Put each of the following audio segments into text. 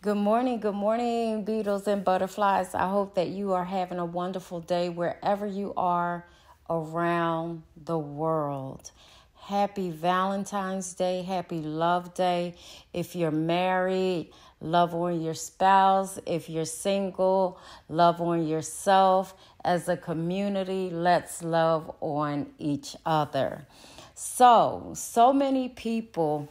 Good morning, beetles and butterflies. I hope that you are having a wonderful day wherever you are around the world. Happy Valentine's Day, happy Love Day. If you're married, love on your spouse. If you're single, love on yourself. As a community, let's love on each other. So many people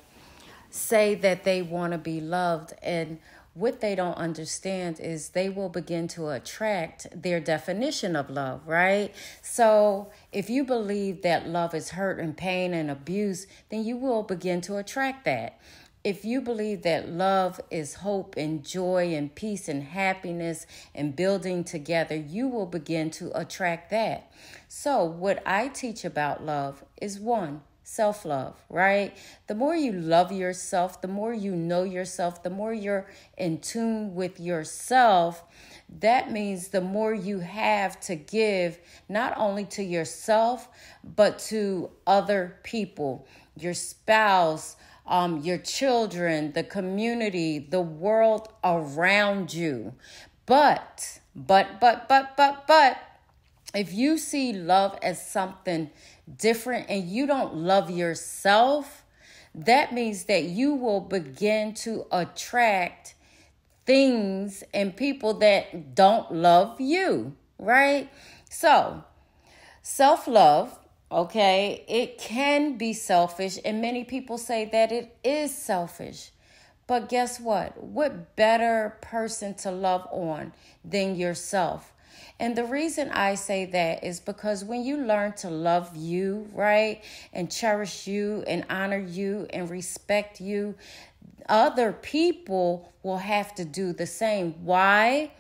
say that they want to be loved, and what they don't understand is they will begin to attract their definition of love, right? So if you believe that love is hurt and pain and abuse, then you will begin to attract that. If you believe that love is hope and joy and peace and happiness and building together, you will begin to attract that. So what I teach about love is one, self-love, right? The more you love yourself, the more you know yourself, the more you're in tune with yourself, that means the more you have to give, not only to yourself, but to other people, your spouse, your children, the community, the world around you. But, if you see love as something different and you don't love yourself, that means that you will begin to attract things and people that don't love you, right? So self-love, okay, it can be selfish, and many people say that it is selfish. But guess what? What better person to love on than yourself? And the reason I say that is because when you learn to love you, right, and cherish you and honor you and respect you, other people will have to do the same. Why?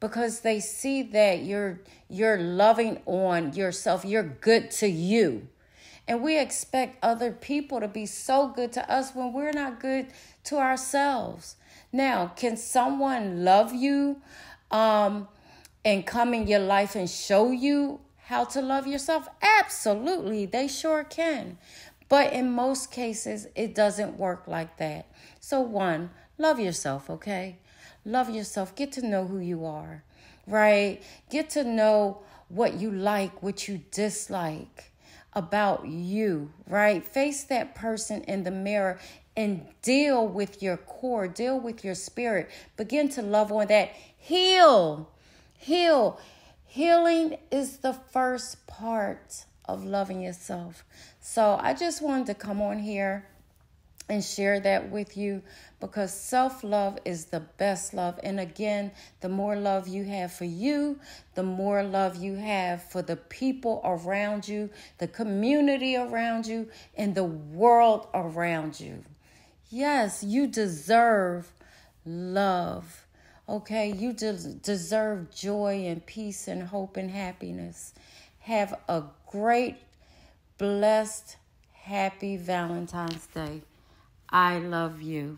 Because they see that you're loving on yourself. You're good to you. And we expect other people to be so good to us when we're not good to ourselves. Now, can someone love you? And come in your life and show you how to love yourself? Absolutely, they sure can. But in most cases, it doesn't work like that. So one, love yourself, okay? Love yourself. Get to know who you are, right? Get to know what you like, what you dislike about you, right? Face that person in the mirror and deal with your core, deal with your spirit. Begin to love on that. Heal. Healing is the first part of loving yourself. So I just wanted to come on here and share that with you, because self-love is the best love. And again, the more love you have for you, the more love you have for the people around you, the community around you, and the world around you. Yes, you deserve love. Okay, you deserve joy and peace and hope and happiness. Have a great, blessed, happy Valentine's Day. I love you.